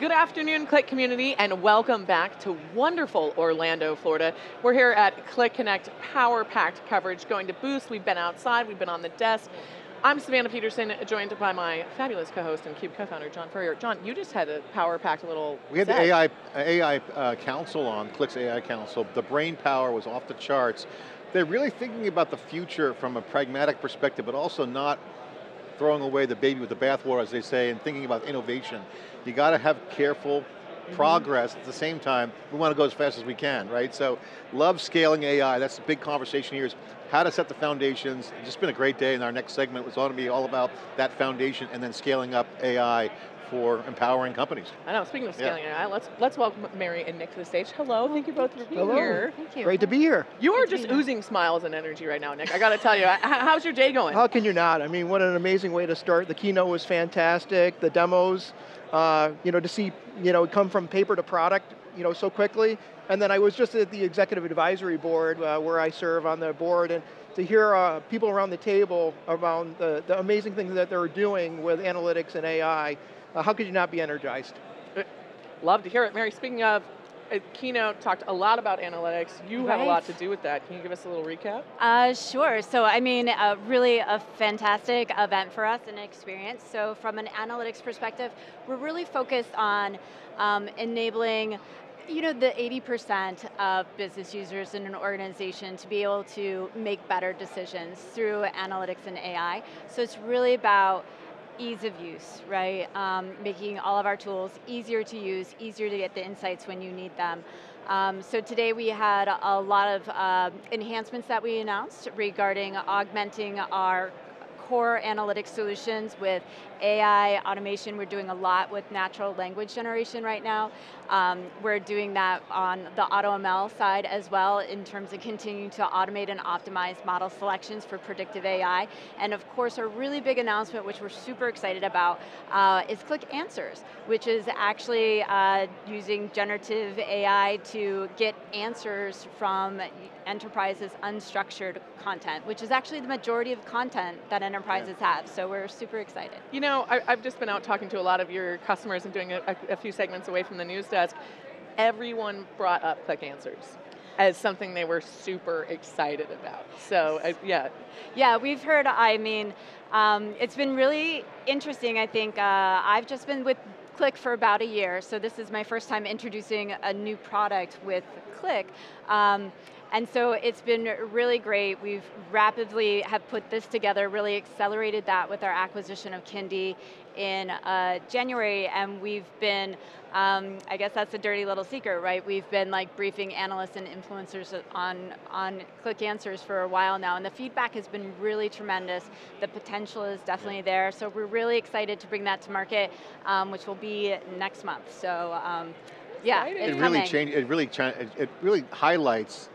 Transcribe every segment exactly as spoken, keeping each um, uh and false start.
Good afternoon, Qlik community, and welcome back to wonderful Orlando, Florida. We're here at Qlik Connect, power-packed coverage, going to boost. We've been outside, we've been on the desk. I'm Savannah Peterson, joined by my fabulous co-host and CUBE co-founder, John Furrier. John, you just had a power-packed little We had set. the A I, A I uh, Council on, Qlik's A I Council. The brain power was off the charts. They're really thinking about the future from a pragmatic perspective, but also not throwing away the baby with the bathwater, as they say, and thinking about innovation. You got to have careful mm-hmm. progress. At the same time, we want to go as fast as we can, right? So, love scaling A I. That's the big conversation here, is how to set the foundations. It's just been a great day, and our next segment was going to be all about that foundation and then scaling up A I for empowering companies. I know, speaking of scaling yeah. A I, let's, let's welcome Mary and Nick to the stage. Hello, thank you both for being Hello. here. Thank you. Great to be here. You Great are just oozing here. smiles and energy right now, Nick. I got to tell you, how's your day going? How can you not? I mean, what an amazing way to start. The keynote was fantastic, the demos, uh, you know, to see, you know, come from paper to product, you know, so quickly. And then I was just at the Executive Advisory Board, uh, where I serve on the board, and to hear uh, people around the table around the, the amazing things that they're doing with analytics and A I, Uh, how could you not be energized? Love to hear it. Mary, speaking of, keynote talked a lot about analytics. You right. have a lot to do with that. Can you give us a little recap? Uh, sure, so I mean, uh, really a fantastic event for us and an experience. So from an analytics perspective, we're really focused on um, enabling you know, the eighty percent of business users in an organization to be able to make better decisions through analytics and A I. So it's really about ease of use, right? Um, making all of our tools easier to use, easier to get the insights when you need them. Um, so today we had a lot of uh, enhancements that we announced regarding augmenting our core analytics solutions with A I, automation. We're doing a lot with natural language generation right now. Um, we're doing that on the AutoML side as well, in terms of continuing to automate and optimize model selections for predictive A I. And of course, our really big announcement, which we're super excited about, uh, is Qlik Answers, which is actually uh, using generative A I to get answers from enterprises' unstructured content, which is actually the majority of content that enterprises enterprises yeah. have, so we're super excited. You know, I, I've just been out talking to a lot of your customers and doing a, a few segments away from the news desk. Everyone brought up Qlik Answers as something they were super excited about, so uh, yeah. Yeah, we've heard, I mean, um, it's been really interesting, I think. Uh, I've just been with Qlik for about a year, so this is my first time introducing a new product with Qlik. Um, And so it's been really great. We've rapidly have put this together, really accelerated that with our acquisition of Kendi in uh, January, and we've been, um, I guess that's a dirty little secret, right? We've been like briefing analysts and influencers on, on Qlik Answers for a while now, and the feedback has been really tremendous. The potential is definitely there, so we're really excited to bring that to market, um, which will be next month, so um, yeah, it's it really changed, it really it really highlights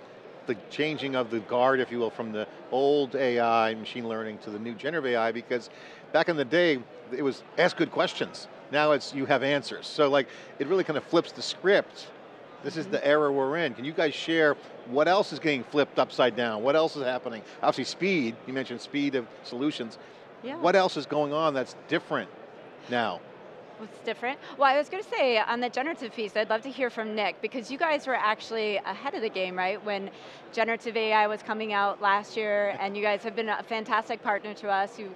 the changing of the guard, if you will, from the old A I, machine learning, to the new generative A I, because back in the day, it was ask good questions. Now it's you have answers. So like, it really kind of flips the script. This is the era we're in. Can you guys share what else is getting flipped upside down? What else is happening? Obviously speed, you mentioned speed of solutions. Yeah. What else is going on that's different now? What's different? Well, I was going to say, on the generative piece, I'd love to hear from Nick, because you guys were actually ahead of the game, right? When generative A I was coming out last year, and you guys have been a fantastic partner to us. You,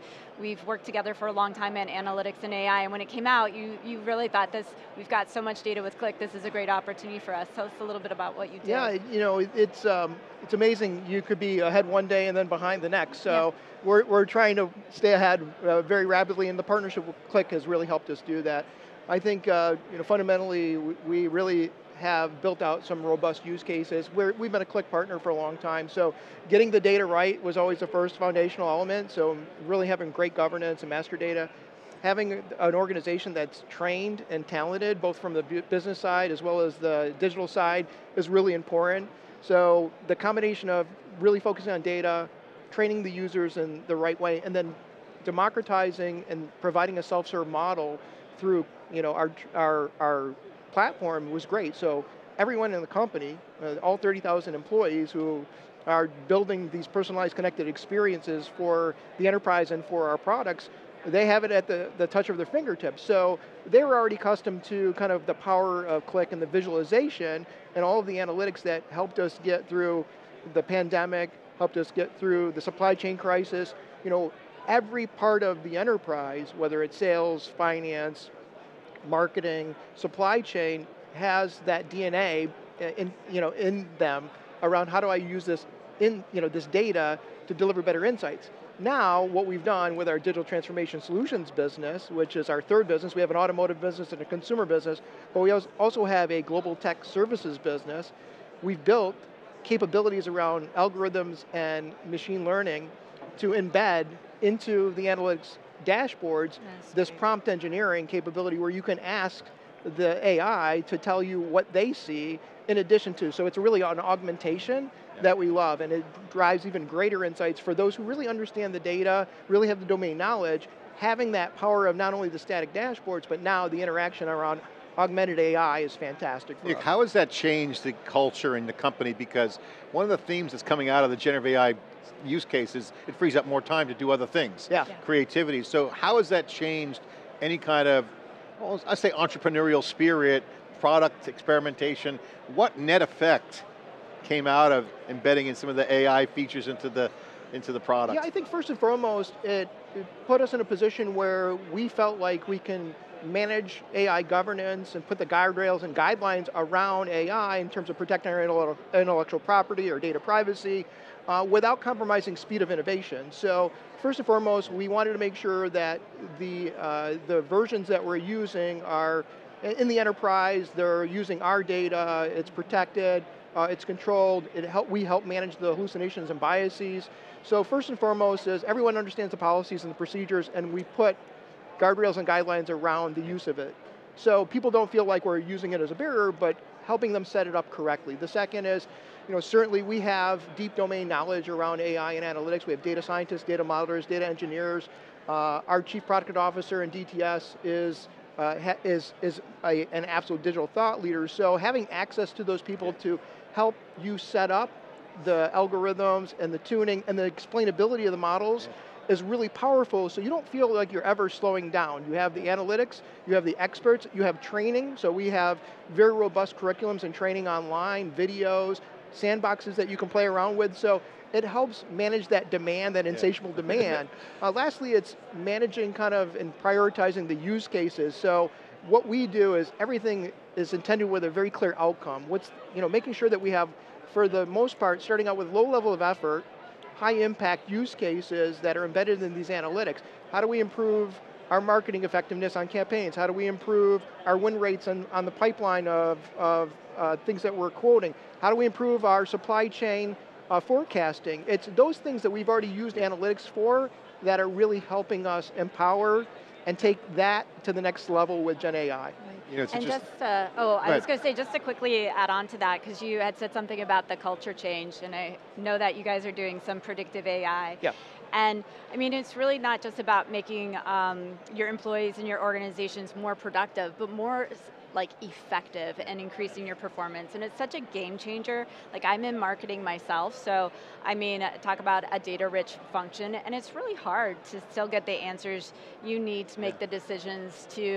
we've worked together for a long time in analytics and A I, and when it came out, you, you really thought this, we've got so much data with Qlik, this is a great opportunity for us. Tell us a little bit about what you did. Yeah, you know, it's, um, it's amazing. You could be ahead one day and then behind the next, so yeah. we're, we're trying to stay ahead uh, very rapidly, and the partnership with Qlik has really helped us do that. That. I think uh, you know, fundamentally we, we really have built out some robust use cases. We're, we've been a Qlik partner for a long time, so getting the data right was always the first foundational element, so really having great governance and master data, having an organization that's trained and talented, both from the business side as well as the digital side, is really important. So the combination of really focusing on data, training the users in the right way, and then democratizing and providing a self-serve model through you know, our, our, our platform was great. So everyone in the company, uh, all thirty thousand employees who are building these personalized connected experiences for the enterprise and for our products, They have it at the, the touch of their fingertips. So they were already accustomed to kind of the power of Qlik and the visualization and all of the analytics that helped us get through the pandemic, helped us get through the supply chain crisis. You know, every part of the enterprise, whether it's sales, finance, marketing, supply chain, has that D N A in, you know, in them around how do I use this, in, you know, this data to deliver better insights. Now, what we've done with our digital transformation solutions business, which is our third business, we have an automotive business and a consumer business, but we also have a global tech services business. We've built capabilities around algorithms and machine learning to embed into the analytics dashboards this prompt engineering capability where you can ask the A I to tell you what they see in addition to. So it's really an augmentation that we love, and it drives even greater insights for those who really understand the data, really have the domain knowledge, having that power of not only the static dashboards, but now the interaction around augmented A I is fantastic for us. How has that changed the culture in the company? Because one of the themes that's coming out of the generative A I use cases, it frees up more time to do other things. Yeah. Yeah. Creativity, so how has that changed any kind of, well, I say entrepreneurial spirit, product experimentation? What net effect came out of embedding in some of the A I features into the, into the product? Yeah, I think first and foremost, it, it put us in a position where we felt like we can manage A I governance and put the guardrails and guidelines around A I in terms of protecting our intellectual property or data privacy uh, without compromising speed of innovation. So first and foremost, we wanted to make sure that the, uh, the versions that we're using are in the enterprise, they're using our data, it's protected, Uh, it's controlled, it help, we help manage the hallucinations and biases. So first and foremost is everyone understands the policies and the procedures, and we put guardrails and guidelines around the use of it. So people don't feel like we're using it as a barrier, but helping them set it up correctly. The second is, you know, certainly we have deep domain knowledge around A I and analytics. We have data scientists, data modelers, data engineers. Uh, our chief product officer in D T S is Uh, is, is a, an absolute digital thought leader. So having access to those people to help you set up the algorithms and the tuning and the explainability of the models is really powerful, so you don't feel like you're ever slowing down. You have the analytics, you have the experts, you have training, so we have very robust curriculums and training online, videos, sandboxes that you can play around with, so it helps manage that demand, that insatiable yeah. demand. Uh, lastly, it's managing kind of and prioritizing the use cases. So what we do is everything is intended with a very clear outcome. What's, you know, making sure that we have, for the most part, starting out with low level of effort, high impact use cases that are embedded in these analytics. How do we improve our marketing effectiveness on campaigns? How do we improve our win rates on, on the pipeline of, of uh, things that we're quoting? How do we improve our supply chain Uh, forecasting? It's those things that we've already used analytics for that are really helping us empower and take that to the next level with Gen A I. Right. You know, and just, just uh, oh, I was going to say, just to quickly add on to that, because you had said something about the culture change, and I know that you guys are doing some predictive A I. Yeah. And I mean, it's really not just about making um, your employees and your organizations more productive, but more like effective and increasing your performance. And it's such a game changer. Like, I'm in marketing myself, so I mean, talk about a data rich function, and it's really hard to still get the answers you need to make yeah. the decisions to,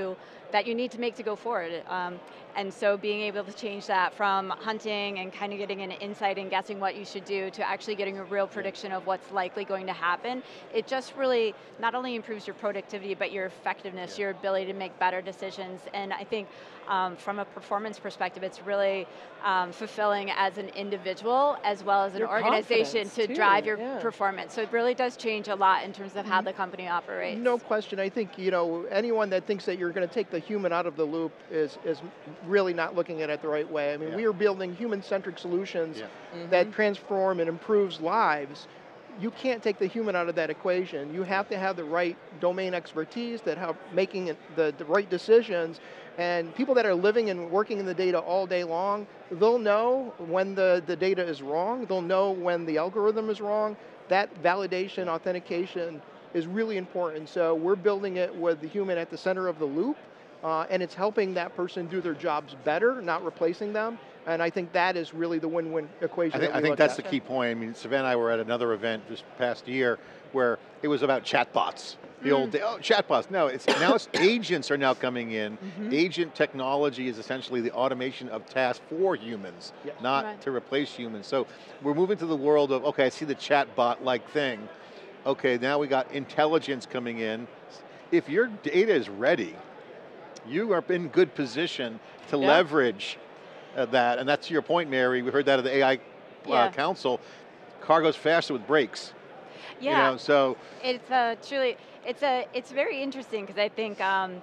that you need to make to go forward. Um, and so being able to change that from hunting and kind of getting an insight and guessing what you should do to actually getting a real prediction of what's likely going to happen, it just really not only improves your productivity, but your effectiveness, yeah. your ability to make better decisions. And I think um, from a performance perspective, it's really um, fulfilling as an individual as well as an your organization to too, drive your yeah. performance. So it really does change a lot in terms of how the company operates. No question. I think, you know, anyone that thinks that you're going to take the human out of the loop is, is really not looking at it the right way. I mean, yeah. we are building human-centric solutions yeah. mm-hmm. that transform and improves lives. You can't take the human out of that equation. You have to have the right domain expertise that help making the, the right decisions, and people that are living and working in the data all day long, they'll know when the, the data is wrong, they'll know when the algorithm is wrong. That validation, authentication is really important, so we're building it with the human at the center of the loop. Uh, and it's helping that person do their jobs better, not replacing them, and I think that is really the win-win equation. I think, that I think that's at. the key point. I mean, Savannah and I were at another event this past year where it was about chatbots. the mm. old day, oh, chatbots. No, it's, now it's agents are now coming in. Mm-hmm. Agent technology is essentially the automation of tasks for humans, yes. not right. to replace humans. So we're moving to the world of, okay, I see the chatbot-like thing. Okay, now we got intelligence coming in. If your data is ready, you are in good position to yeah. leverage uh, that, and that's your point, Mary. We heard that at the A I uh, yeah. Council. Car goes faster with brakes. Yeah, you know, so it's uh, truly it's a it's very interesting because I think um,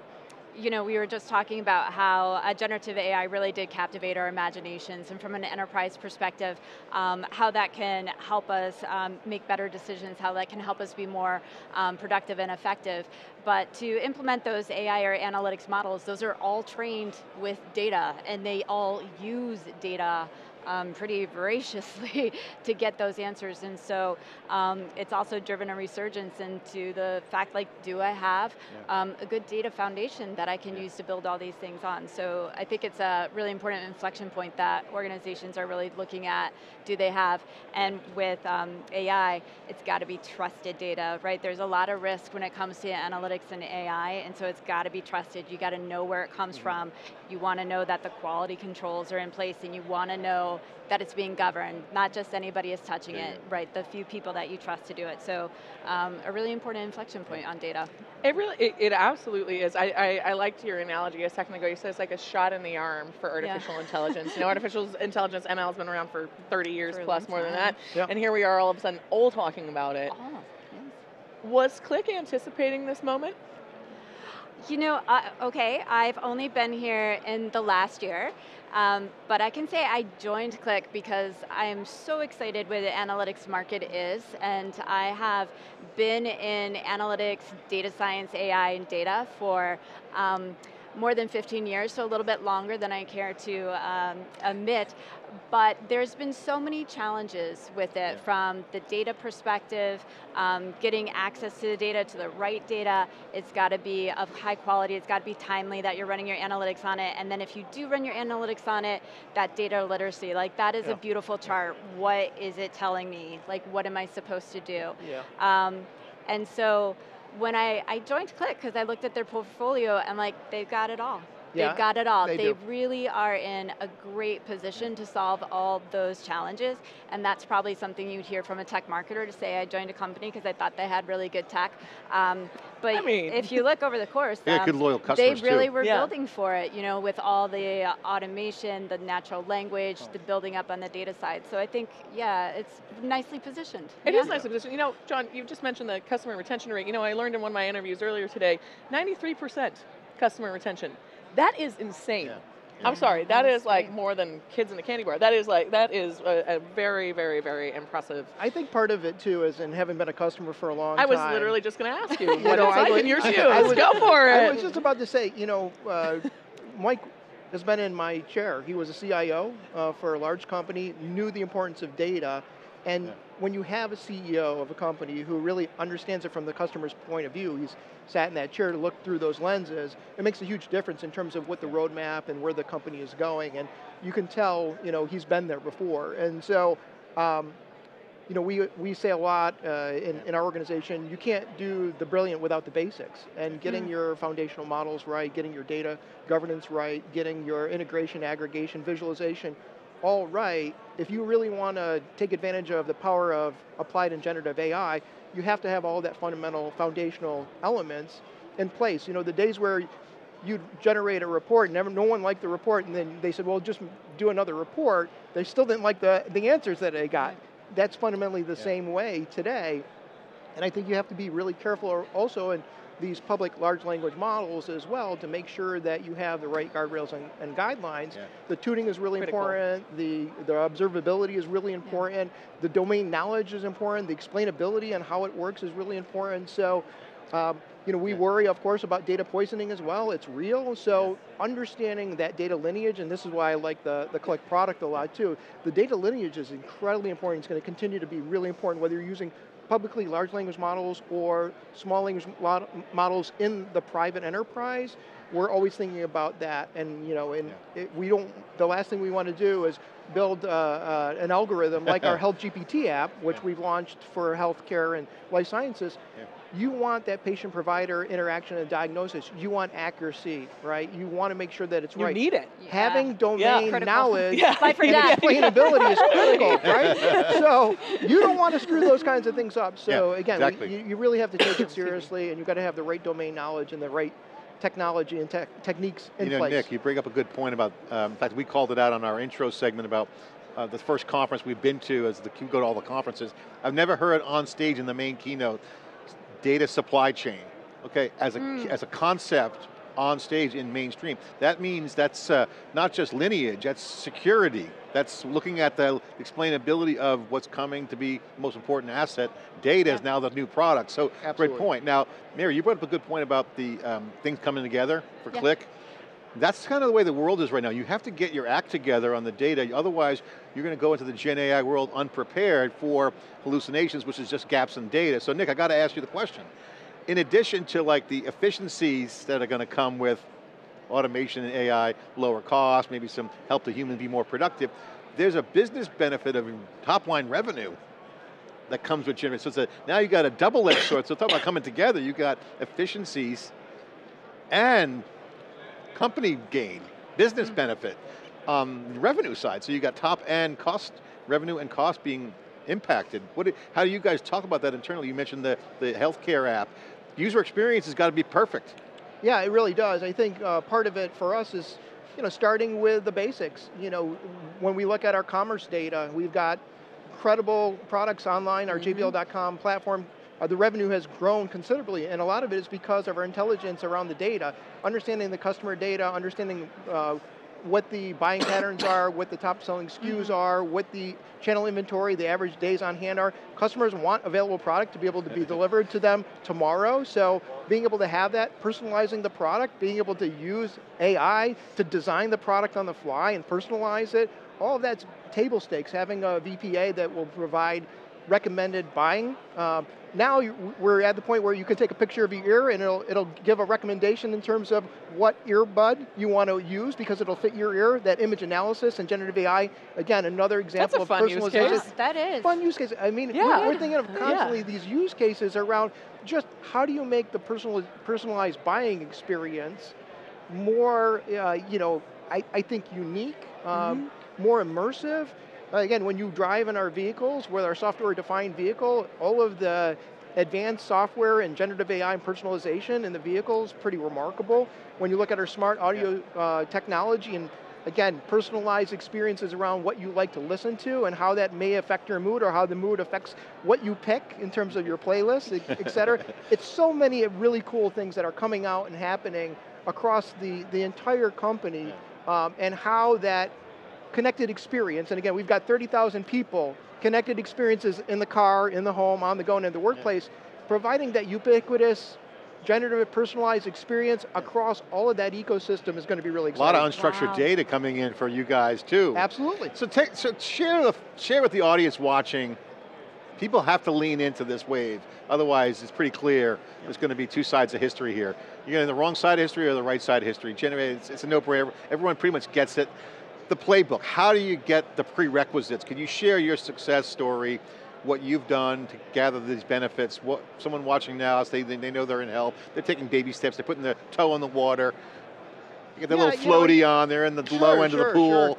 you know we were just talking about how uh, generative A I really did captivate our imaginations, and from an enterprise perspective, um, how that can help us um, make better decisions, how that can help us be more um, productive and effective. But to implement those A I or analytics models, those are all trained with data, and they all use data um, pretty voraciously to get those answers. And so um, it's also driven a resurgence into the fact, like, do I have yeah. um, a good data foundation that I can yeah. use to build all these things on? So I think it's a really important inflection point that organizations are really looking at, do they have? And with um, A I, it's got to be trusted data, right? There's a lot of risk when it comes to analytics and A I, and so it's got to be trusted. You got to know where it comes mm-hmm. from. You want to know that the quality controls are in place, and you want to know that it's being governed. Not just anybody is touching yeah. it, right? The few people that you trust to do it. So um, a really important inflection point on data. It really, it, it absolutely is. I, I, I liked your analogy a second ago. You said it's like a shot in the arm for artificial yeah. intelligence. You know, artificial intelligence, M L, has been around for thirty years for plus, more than that. Yeah. And here we are all of a sudden all talking about it. Oh. Was Qlik anticipating this moment? You know, uh, okay, I've only been here in the last year, um, but I can say I joined Qlik because I am so excited where the analytics market is, and I have been in analytics, data science, A I, and data for um, more than fifteen years, so a little bit longer than I care to um, admit, but there's been so many challenges with it yeah. from the data perspective, um, getting access to the data, to the right data. It's got to be of high quality, it's got to be timely that you're running your analytics on it, and then if you do run your analytics on it, that data literacy, like that is yeah. a beautiful chart. What is it telling me? Like, what am I supposed to do? Yeah. Um, and so, when I, I joined Qlik, because I looked at their portfolio, I'm like, they've got it all. Yeah, they've got it all. They, they really are in a great position to solve all those challenges, and that's probably something you'd hear from a tech marketer to say, I joined a company because I thought they had really good tech. Um, but I mean, if you look over the course, um, good loyal customers they really too. were yeah. building for it, you know, with all the uh, automation, the natural language, oh. the building up on the data side. So I think, yeah, it's nicely positioned. It yeah. is nicely positioned. You know, John, you just mentioned the customer retention rate. You know, I learned in one of my interviews earlier today, ninety-three percent customer retention. That is insane. Yeah. Yeah. I'm sorry, that is like more than kids in a candy bar. That is like, that is a, a very, very, very impressive. I think part of it too is, and having been a customer for a long time. I was literally just going to ask you, what you know, is like in your shoes? I was, Go for it. I was just about to say, you know, uh, Mike has been in my chair. He was a C I O uh, for a large company, knew the importance of data, and yeah. when you have a C E O of a company who really understands it from the customer's point of view, he's sat in that chair to look through those lenses, it makes a huge difference in terms of what the roadmap and where the company is going, and you can tell, you know, he's been there before. And so, um, you know, we, we say a lot uh, in, in our organization, you can't do the brilliant without the basics, and getting mm-hmm. your foundational models right, getting your data governance right, getting your integration, aggregation, visualization, all right, if you really want to take advantage of the power of applied and generative A I, you have to have all that fundamental, foundational elements in place. You know, the days where you generate a report and no one liked the report, and then they said, well, just do another report, they still didn't like the, the answers that they got. Right. That's fundamentally the yeah. same way today, and I think you have to be really careful also in these public large language models as well to make sure that you have the right guardrails and, and guidelines. Yeah. The tuning is really Critical. important, the, the observability is really important, yeah. the domain knowledge is important, the explainability and how it works is really important. So, um, you know, we yeah. worry, of course, about data poisoning as well, it's real, so yeah. understanding that data lineage, and this is why I like the, the Qlik product a lot too, the data lineage is incredibly important, it's going to continue to be really important whether you're using publicly large language models or small language models in the private enterprise, we're always thinking about that, and you know, and yeah. it, we don't. The last thing we want to do is build uh, uh, an algorithm like our Health G P T app, which yeah. we've launched for healthcare and life sciences, yeah. you want that patient-provider interaction and diagnosis. You want accuracy, right? You want to make sure that it's you right. You need it. Yeah. Having domain yeah. knowledge yeah. and explainability is critical, right? So you don't want to screw those kinds of things up. So yeah, again, exactly. you, you really have to take it seriously, and you've got to have the right domain knowledge and the right technology and te techniques in place. You know, Nick, you bring up a good point about, um, in fact, we called it out on our intro segment about uh, the first conference we've been to as the Q go to all the conferences. I've never heard on stage in the main keynote, data supply chain, okay, as a, mm. as a concept on stage in mainstream. That means that's uh, not just lineage, that's security. That's looking at the explainability of what's coming to be the most important asset. Data yeah. is now the new product, so Absolutely. Great point. Now, Mary, you brought up a good point about the um, things coming together for yeah. Qlik. That's kind of the way the world is right now. You have to get your act together on the data, otherwise you're going to go into the Gen A I world unprepared for hallucinations, which is just gaps in data. So Nick, I got to ask you the question. In addition to like the efficiencies that are going to come with automation and A I, lower cost, maybe some help the human be more productive, there's a business benefit of top line revenue that comes with generation. So it's a, now you got a double-edged sword, so talk about coming together, you got efficiencies and company gain, business benefit, um, revenue side. So you got top and cost, revenue and cost being impacted. What do, how do you guys talk about that internally? You mentioned the, the healthcare app. User experience has got to be perfect. Yeah, it really does. I think uh, part of it for us is, you know, starting with the basics. You know, when we look at our commerce data, we've got incredible products online, our mm-hmm. J B L dot com platform. Uh, the revenue has grown considerably, and a lot of it is because of our intelligence around the data, understanding the customer data, understanding uh, what the buying patterns are, what the top selling S K Us are, what the channel inventory, the average days on hand are. Customers want available product to be able to be delivered to them tomorrow, so being able to have that, personalizing the product, being able to use A I to design the product on the fly and personalize it, all of that's table stakes, having a V P A that will provide recommended buying. Um, now you, we're at the point where you can take a picture of your ear and it'll, it'll give a recommendation in terms of what earbud you want to use because it'll fit your ear, that image analysis and generative A I, again, another example of personalization. That's a fun use case. That is. Fun use case. I mean, yeah. we're, we're thinking of constantly yeah. these use cases around just how do you make the personal, personalized buying experience more, uh, you know, I, I think unique, um, mm-hmm. more immersive. Again, when you drive in our vehicles, with our software-defined vehicle, all of the advanced software and generative A I and personalization in the vehicle is pretty remarkable. When you look at our smart audio yeah. uh, technology and, again, personalized experiences around what you like to listen to and how that may affect your mood or how the mood affects what you pick in terms of your playlist, et cetera. It's so many really cool things that are coming out and happening across the, the entire company yeah. um, and how that connected experience, and again, we've got thirty thousand people, connected experiences in the car, in the home, on the go, and in the workplace, yeah. providing that ubiquitous, generative, personalized experience across all of that ecosystem is going to be really exciting. A lot of unstructured wow. data coming in for you guys too. Absolutely. So, take, so share, the, share with the audience watching, people have to lean into this wave, otherwise it's pretty clear yeah. there's going to be two sides of history here. You're getting the wrong side of history or the right side of history. Generate, it's, it's a no-brainer, everyone pretty much gets it. The playbook, how do you get the prerequisites? Can you share your success story, what you've done to gather these benefits? What someone watching now, they, they know they're in health, they're taking baby steps, they're putting their toe in the water, they get their yeah, little floaty you know, on, they're in the sure, low end sure, of the pool. Sure.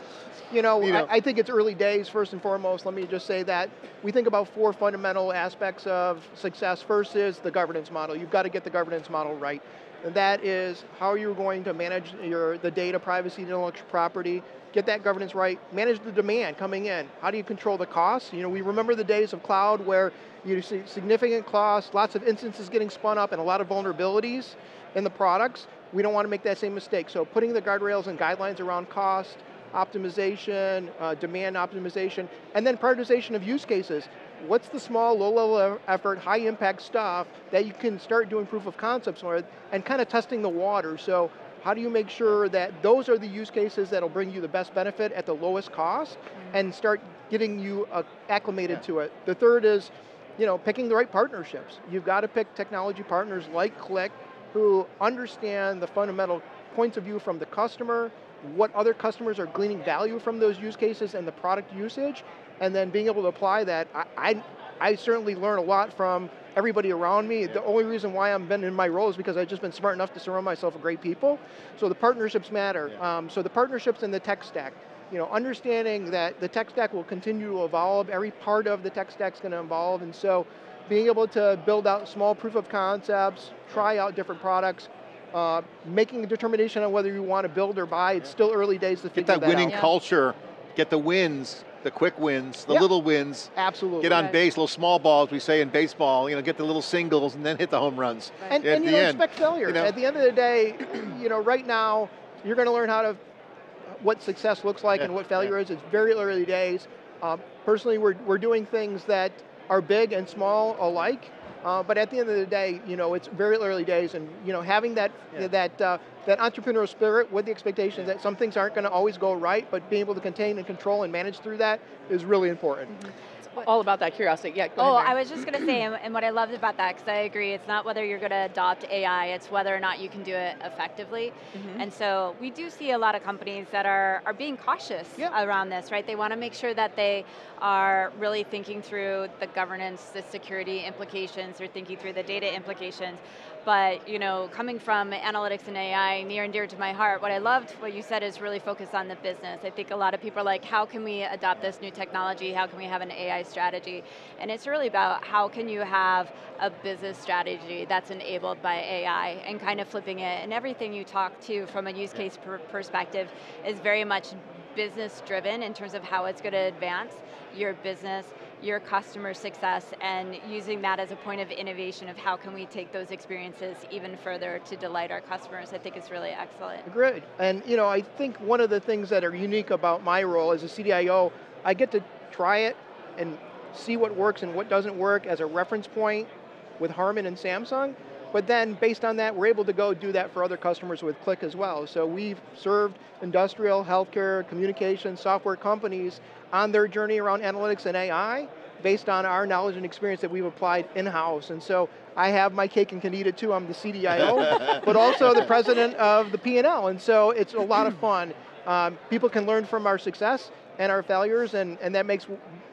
You know, you know. I, I think it's early days, first and foremost, let me just say that. We think about four fundamental aspects of success. First is the governance model. You've got to get the governance model right. And that is how you're going to manage your, the data, privacy, intellectual property, get that governance right, manage the demand coming in. How do you control the costs? You know, we remember the days of cloud where you see significant costs, lots of instances getting spun up and a lot of vulnerabilities in the products. We don't want to make that same mistake. So putting the guardrails and guidelines around cost, optimization, uh, demand optimization, and then prioritization of use cases. What's the small, low-level effort, high-impact stuff that you can start doing proof of concepts with and kind of testing the water. So how do you make sure that those are the use cases that'll bring you the best benefit at the lowest cost and start getting you acclimated yeah. to it. The third is, you know, picking the right partnerships. You've got to pick technology partners like Qlik who understand the fundamental points of view from the customer, what other customers are gleaning value from those use cases and the product usage, and then being able to apply that. I, I, I certainly learn a lot from everybody around me. The only reason why I've been in my role is because I've just been smart enough to surround myself with great people. So the partnerships matter. Yeah. Um, so the partnerships in the tech stack. You know, understanding that the tech stack will continue to evolve, every part of the tech stack's going to evolve, and so being able to build out small proof of concepts, try out different products, uh, making a determination on whether you want to build or buy, it's still early days to figure that out. Get that winning culture, get the wins, the quick wins, the yep. little wins. Absolutely. Get on right. base, little small balls, we say in baseball, you know, get the little singles and then hit the home runs. Right. And, and you don't expect failure. You know? At the end of the day, you know, right now, you're going to learn how to what success looks like yeah, and what failure yeah. is. It's very early days. Um, personally, we're, we're doing things that are big and small alike, uh, but at the end of the day, you know, it's very early days, and you know, having that, yeah. that, uh, that entrepreneurial spirit with the expectation yeah. that some things aren't going to always go right, but being able to contain and control and manage through that is really important. Mm-hmm. What? All about that curiosity, yeah, go Oh, ahead, I was just going to say, and what I loved about that, because I agree, it's not whether you're going to adopt A I, it's whether or not you can do it effectively. Mm-hmm. And so, we do see a lot of companies that are, are being cautious yeah. around this, right? They want to make sure that they are really thinking through the governance, the security implications, they're thinking through the data implications. But, you know, coming from analytics and A I, near and dear to my heart, what I loved, what you said, is really focused on the business. I think a lot of people are like, how can we adopt this new technology? How can we have an A I strategy? And it's really about how can you have a business strategy that's enabled by A I and kind of flipping it. And everything you talk to from a use case per perspective is very much business driven in terms of how it's going to advance your business, your customer success, and using that as a point of innovation of how can we take those experiences even further to delight our customers, I think is really excellent. Agreed, and you know, I think one of the things that are unique about my role as a C D I O, I get to try it and see what works and what doesn't work as a reference point with Harman and Samsung, but then based on that, we're able to go do that for other customers with Qlik as well. So we've served industrial, healthcare, communication, software companies on their journey around analytics and A I based on our knowledge and experience that we've applied in-house. And so I have my cake and can eat it too. I'm the C D I O, but also the president of the P and L. And so it's a lot of fun. Um, people can learn from our success and our failures, and, and that makes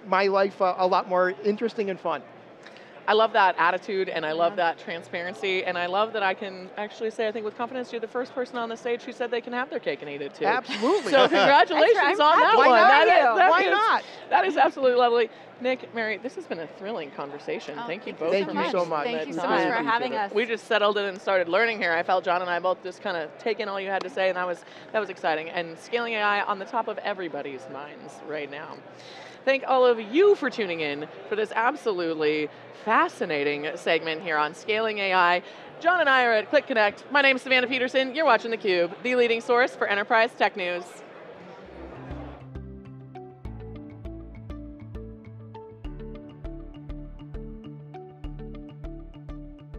my life a, a lot more interesting and fun. I love that attitude, and I love yeah. that transparency, and I love that I can actually say, I think with confidence, you're the first person on the stage who said they can have their cake and eat it too. Absolutely. So congratulations on that one. Why not? That is, that Why is, not? That is absolutely lovely. Nick, Mary, this has been a thrilling conversation. Oh, thank you both. Thank you so much. Thank you so much for having us. We just settled in and started learning here. I felt John and I both just kind of taking all you had to say, and that was, that was exciting. And scaling A I on the top of everybody's minds right now. Thank all of you for tuning in for this absolutely fascinating segment here on Scaling A I. John and I are at Qlik Connect. My name is Savannah Peterson. You're watching theCUBE, the leading source for enterprise tech news.